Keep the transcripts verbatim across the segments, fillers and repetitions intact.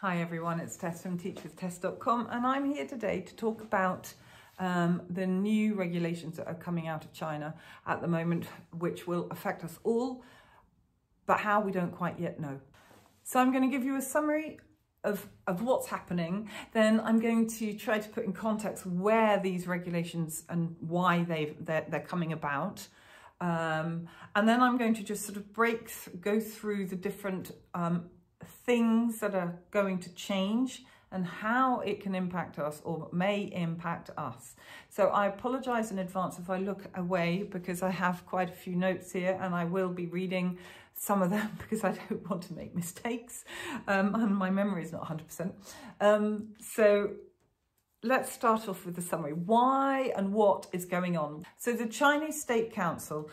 Hi everyone, it's Tess from teach with tess dot com and I'm here today to talk about um, the new regulations that are coming out of China at the moment, which will affect us all, but how we don't quite yet know. So I'm going to give you a summary of, of what's happening, then I'm going to try to put in context where these regulations and why they've, they're, they're coming about. Um, and then I'm going to just sort of break, go through the different um, things that are going to change and how it can impact us or may impact us. So I apologize in advance if I look away because I have quite a few notes here and I will be reading some of them because I don't want to make mistakes um, and my memory is not one hundred percent. Um, so let's start off with the summary. Why and what is going on? So the Chinese State Council,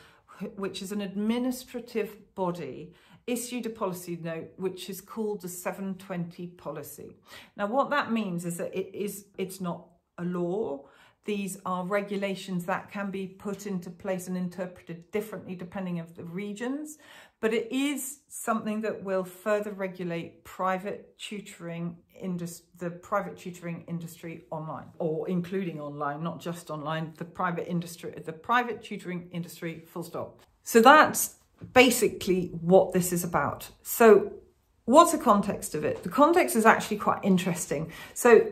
which is an administrative body, issued a policy note which is called the seven twenty policy. Now what that means is that it is it's not a law. These are regulations that can be put into place and interpreted differently depending on the regions, but it is something that will further regulate private tutoring industry, the private tutoring industry online, or including online, not just online, the private industry, the private tutoring industry, full stop. So that's basically what this is about. So what's the context of it? The context is actually quite interesting. So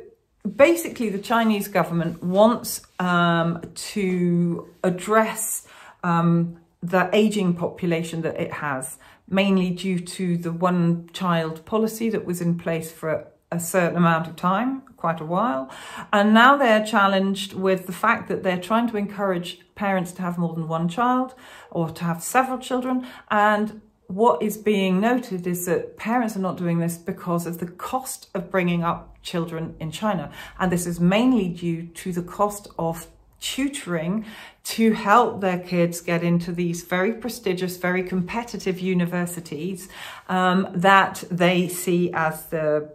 basically the Chinese government wants um, to address um, the aging population that it has, mainly due to the one child policy that was in place for a, a certain amount of time, quite a while. And now they're challenged with the fact that they're trying to encourage parents to have more than one child or to have several children. And what is being noted is that parents are not doing this because of the cost of bringing up children in China. And this is mainly due to the cost of tutoring to help their kids get into these very prestigious, very competitive universities um, that they see as the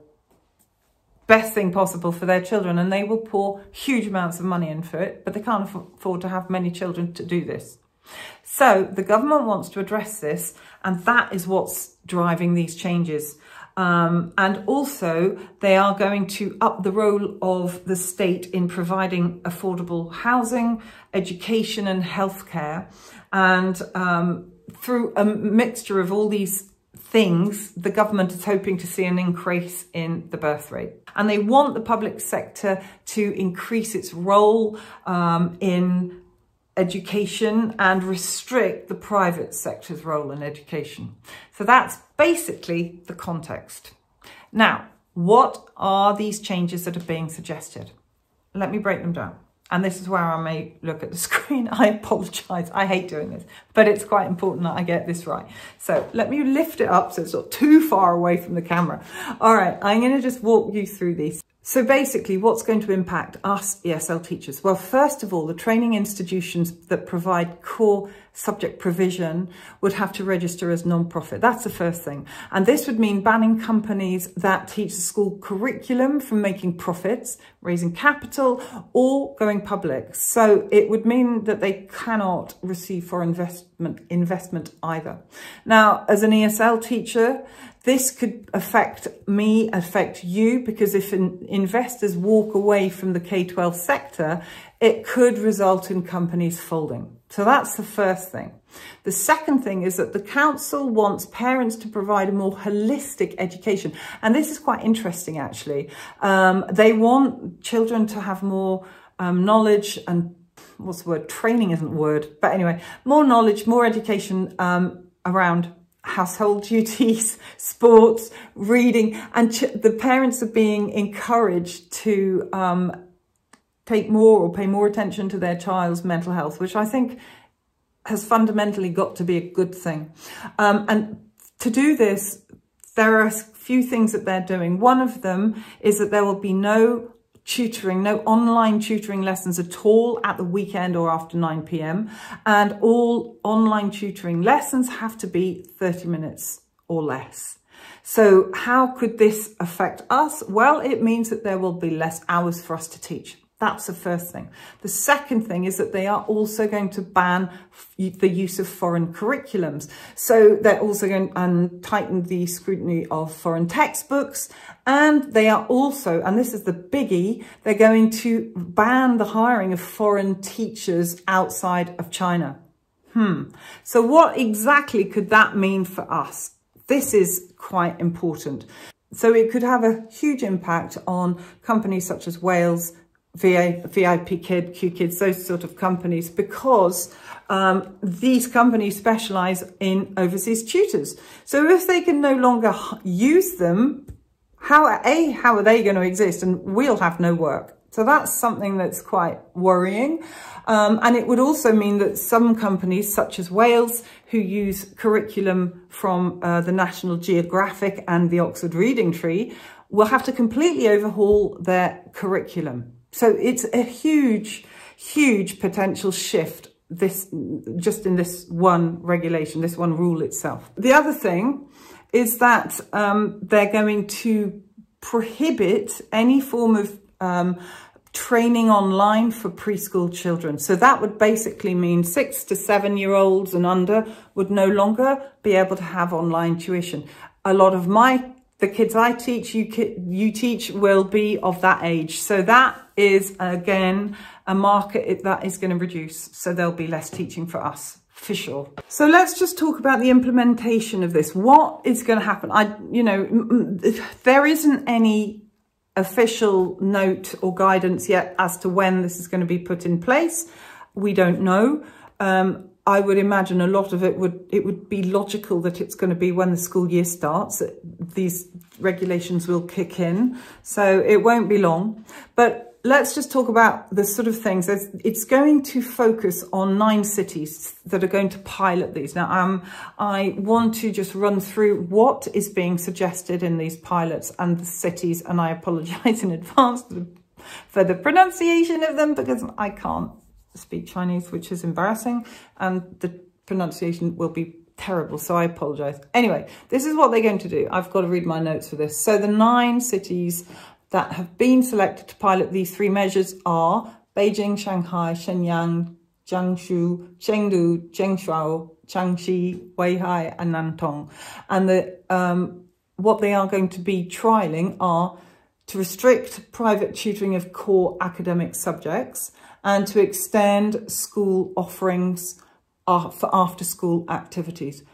best thing possible for their children, and they will pour huge amounts of money into it, but they can't afford to have many children to do this. So the government wants to address this, and that is what's driving these changes. Um, and also they are going to up the role of the state in providing affordable housing, education and healthcare. And um, through a mixture of all these things, the government is hoping to see an increase in the birth rate. And they want the public sector to increase its role um, in education and restrict the private sector's role in education. So that's basically the context. Now, what are these changes that are being suggested? Let me break them down. And this is where I may look at the screen. I apologise. I hate doing this, but it's quite important that I get this right. So let me lift it up so it's not too far away from the camera. All right, I'm going to just walk you through these. So basically, what's going to impact us E S L teachers? Well, first of all, the training institutions that provide core subject provision would have to register as non-profit. That's the first thing. And this would mean banning companies that teach the school curriculum from making profits, raising capital, or going public. So it would mean that they cannot receive foreign investment, investment either. Now, as an E S L teacher, this could affect me, affect you, because if investors walk away from the K twelve sector, it could result in companies folding. So that's the first thing. The second thing is that the council wants parents to provide a more holistic education. And this is quite interesting, actually. Um, they want children to have more um, knowledge and, what's the word? Training isn't a word. But anyway, more knowledge, more education um, around household duties, sports, reading, and ch the parents are being encouraged to um, take more or pay more attention to their child's mental health, which I think has fundamentally got to be a good thing. Um, and to do this, there are a few things that they're doing. One of them is that there will be no tutoring, no online tutoring lessons at all at the weekend or after nine p m. And all online tutoring lessons have to be thirty minutes or less. So how could this affect us? Well, it means that there will be less hours for us to teach. That's the first thing. The second thing is that they are also going to ban the use of foreign curriculums. So they're also going to um, tighten the scrutiny of foreign textbooks. And they are also, and this is the biggie, they're going to ban the hiring of foreign teachers outside of China. Hmm. So what exactly could that mean for us? This is quite important. So it could have a huge impact on companies such as Whales, VIPKid, QKids, those sort of companies, because um, these companies specialize in overseas tutors. So if they can no longer use them, how are, A, how are they going to exist? And we'll have no work. So that's something that's quite worrying. Um, and it would also mean that some companies such as Whales, who use curriculum from uh, the National Geographic and the Oxford Reading Tree, will have to completely overhaul their curriculum. So it's a huge, huge potential shift, this just in this one regulation, this one rule itself. The other thing is that um, they're going to prohibit any form of um, training online for preschool children. So that would basically mean six to seven year olds and under would no longer be able to have online tuition. A lot of my the kids I teach, you, you teach will be of that age. So that is, again, a market that is going to reduce. So there'll be less teaching for us, for sure. So let's just talk about the implementation of this. What is going to happen? I, you know, there isn't any official note or guidance yet as to when this is going to be put in place. We don't know. Um, I would imagine a lot of it would, it would be logical that it's going to be when the school year starts, these regulations will kick in. So it won't be long, but let's just talk about the sort of things. It's going to focus on nine cities that are going to pilot these. Now, um, I want to just run through what is being suggested in these pilots and the cities, and I apologize in advance for the, for the pronunciation of them because I can't speak Chinese, which is embarrassing, and the pronunciation will be terrible, so I apologize. Anyway, this is what they're going to do. I've got to read my notes for this. So the nine cities that have been selected to pilot these three measures are Beijing, Shanghai, Shenyang, Jiangsu, Chengdu, Zhengzhou, Changsha, Weihai, and Nantong. And the, um, what they are going to be trialing are to restrict private tutoring of core academic subjects, and to extend school offerings for after-school activities.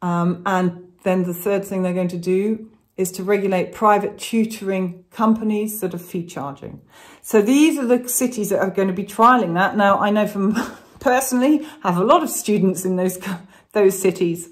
Um, and then the third thing they're going to do is to regulate private tutoring companies that are fee charging. So these are the cities that are going to be trialing that. Now, I know from personally, I have a lot of students in those, those cities.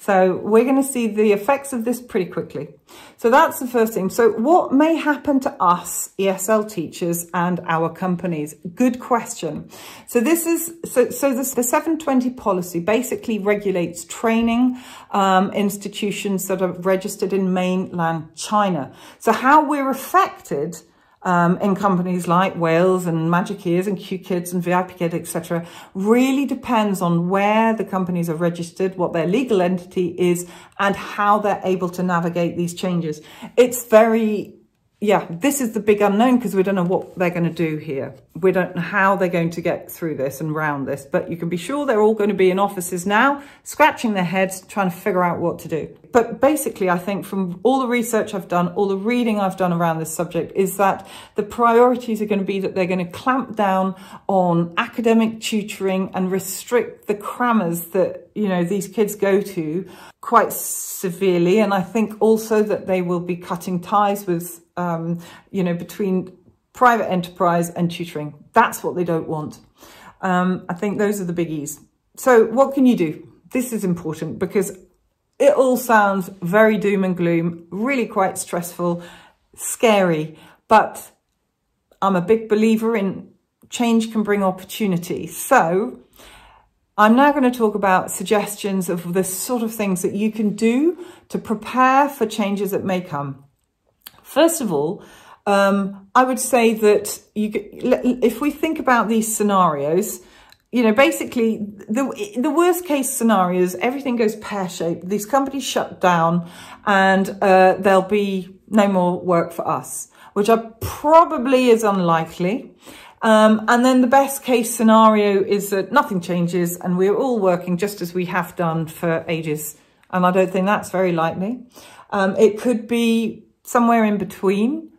So we're going to see the effects of this pretty quickly. So that's the first thing. So what may happen to us E S L teachers and our companies? Good question. So this is, so, so this, the seven twenty policy basically regulates training um, institutions that are registered in mainland China. So how we're affected Um, in companies like Whales and Magic Ears and QKids and VIPKid, et cetera, really depends on where the companies are registered, what their legal entity is, and how they're able to navigate these changes. It's very, yeah, this is the big unknown because we don't know what they're going to do here. We don't know how they're going to get through this and round this, but you can be sure they're all going to be in offices now, scratching their heads, trying to figure out what to do. But basically, I think from all the research I've done, all the reading I've done around this subject is that the priorities are going to be that they're going to clamp down on academic tutoring and restrict the crammers that, you know, these kids go to quite severely. And I think also that they will be cutting ties with, um, you know, between private enterprise and tutoring. That's what they don't want. Um, I think those are the biggies. So what can you do? This is important because it all sounds very doom and gloom, really quite stressful, scary, but I'm a big believer in change can bring opportunity. So I'm now going to talk about suggestions of the sort of things that you can do to prepare for changes that may come. First of all, um, I would say that you, if we think about these scenarios, you know, basically, the, the worst case scenario is everything goes pear-shaped. These companies shut down and uh, there'll be no more work for us, which are probably is unlikely. Um, and then the best case scenario is that nothing changes and we're all working just as we have done for ages. And I don't think that's very likely. Um, it could be somewhere in between,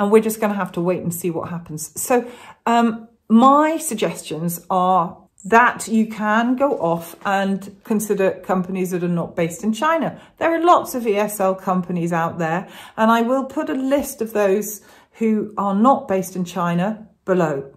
and we're just going to have to wait and see what happens. So um, my suggestions are that you can go off and consider companies that are not based in China. There are lots of E S L companies out there, and I will put a list of those who are not based in China below.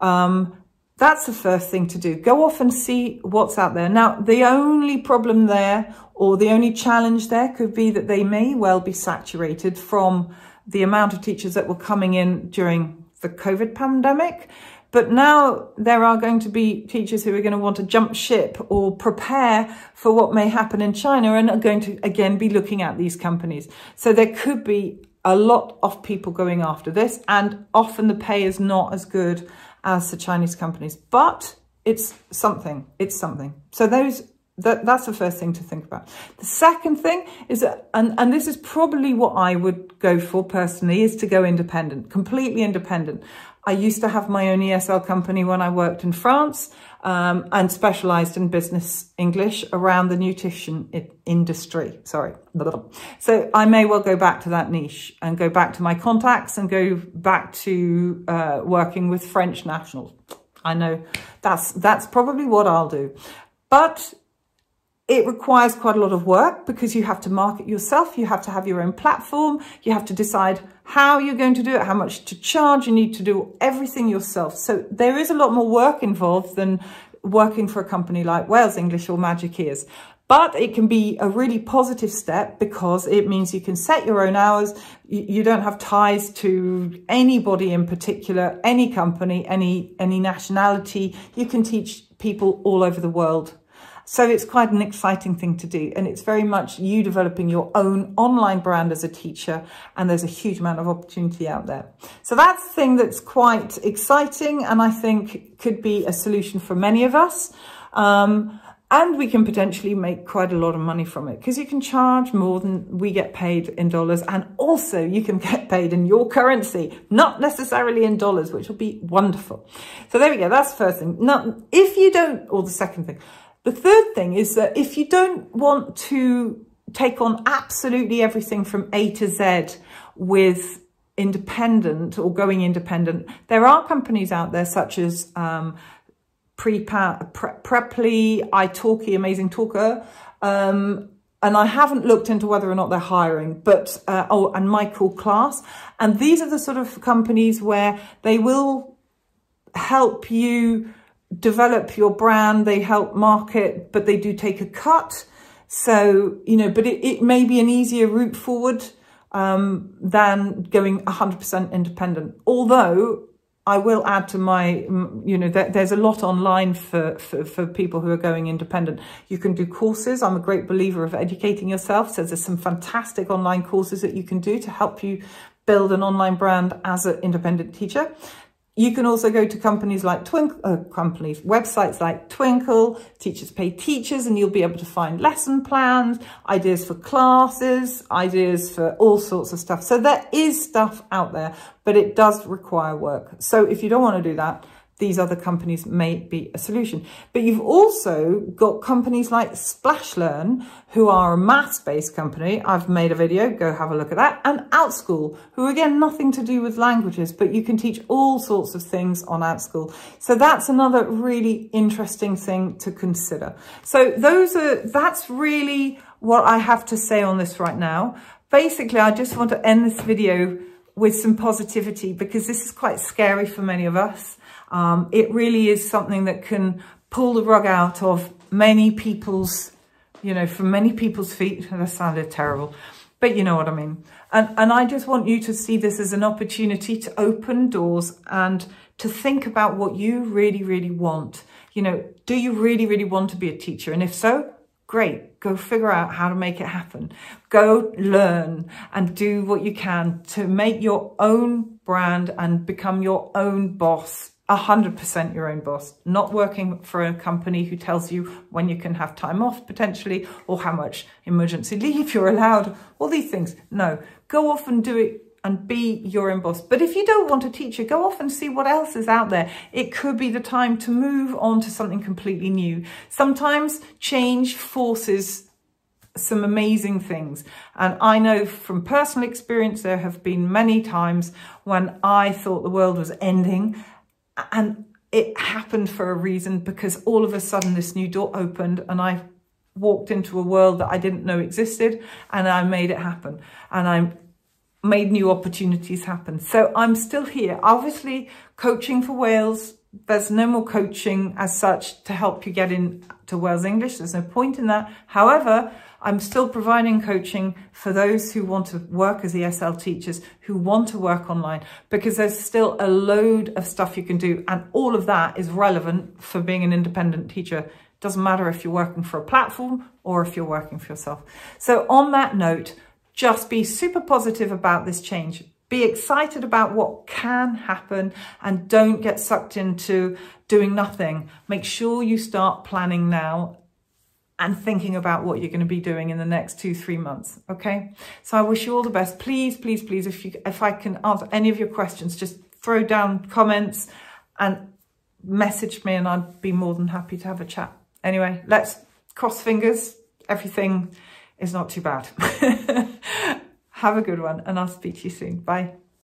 Um, that's the first thing to do. Go off and see what's out there. Now, the only problem there, or the only challenge there, could be that they may well be saturated from the amount of teachers that were coming in during the COVID pandemic. But now there are going to be teachers who are going to want to jump ship or prepare for what may happen in China and are going to, again, be looking at these companies. So there could be a lot of people going after this, and often the pay is not as good as the Chinese companies. But it's something, it's something. So those that, that's the first thing to think about. The second thing is, that, and, and this is probably what I would go for personally, is to go independent, completely independent. I used to have my own E S L company when I worked in France, um, and specialised in business English around the nutrition industry. Sorry. So I may well go back to that niche and go back to my contacts and go back to uh, working with French nationals. I know that's, that's probably what I'll do. But it requires quite a lot of work, because you have to market yourself, you have to have your own platform, you have to decide how you're going to do it, how much to charge, you need to do everything yourself. So there is a lot more work involved than working for a company like Whales English or Magic Ears. But it can be a really positive step, because it means you can set your own hours, you don't have ties to anybody in particular, any company, any, any nationality. You can teach people all over the world. So it's quite an exciting thing to do, and it's very much you developing your own online brand as a teacher, and there's a huge amount of opportunity out there. So that's the thing that's quite exciting, and I think could be a solution for many of us. Um, and we can potentially make quite a lot of money from it, because you can charge more than we get paid in dollars, and also you can get paid in your currency, not necessarily in dollars, which will be wonderful. So there we go, that's the first thing. Now, if you don't, or the second thing, the third thing is that if you don't want to take on absolutely everything from A to Z with independent or going independent, there are companies out there such as um, Preply, iTalki, Amazing Talker. Um, and I haven't looked into whether or not they're hiring, but, uh, oh, and My Class. And these are the sort of companies where they will help you develop your brand, they help market, but they do take a cut. So, you know, but it, it may be an easier route forward um, than going one hundred percent independent. Although I will add to my, you know, there, there's a lot online for, for, for people who are going independent. You can do courses. I'm a great believer of educating yourself. So there's some fantastic online courses that you can do to help you build an online brand as an independent teacher. You can also go to companies like Twinkle, uh, companies, websites like Twinkle, Teachers Pay Teachers, and you'll be able to find lesson plans, ideas for classes, ideas for all sorts of stuff. So there is stuff out there, but it does require work. So if you don't want to do that, these other companies may be a solution. But you've also got companies like SplashLearn, who are a maths-based company. I've made a video, go have a look at that. And OutSchool, who again, nothing to do with languages, but you can teach all sorts of things on OutSchool. So that's another really interesting thing to consider. So those are, that's really what I have to say on this right now. Basically, I just want to end this video with some positivity, because this is quite scary for many of us. Um, it really is something that can pull the rug out of many people's, you know, from many people's feet. That sounded terrible, but you know what I mean. And, and I just want you to see this as an opportunity to open doors and to think about what you really, really want. You know, do you really, really want to be a teacher? And if so, great, go figure out how to make it happen. Go learn and do what you can to make your own brand and become your own boss. one hundred percent your own boss, not working for a company who tells you when you can have time off potentially, or how much emergency leave you're allowed, all these things. No, go off and do it and be your own boss. But if you don't want a teacher, go off and see what else is out there. It could be the time to move on to something completely new. Sometimes change forces some amazing things. And I know from personal experience, there have been many times when I thought the world was ending, and it happened for a reason, because all of a sudden this new door opened and I walked into a world that I didn't know existed, and I made it happen. And I'm made new opportunities happen. So I'm still here. Obviously, coaching for Wales, there's no more coaching as such to help you get into Wales English. There's no point in that. However, I'm still providing coaching for those who want to work as E S L teachers, who want to work online, because there's still a load of stuff you can do. And all of that is relevant for being an independent teacher. Doesn't matter if you're working for a platform or if you're working for yourself. So on that note, just be super positive about this change. Be excited about what can happen and don't get sucked into doing nothing. Make sure you start planning now and thinking about what you're going to be doing in the next two, three months. Okay. So I wish you all the best. Please, please, please, if you, if I can answer any of your questions, just throw down comments and message me, and I'd be more than happy to have a chat. Anyway, let's cross fingers. Everything is not too bad. Have a good one, and I'll speak to you soon. Bye.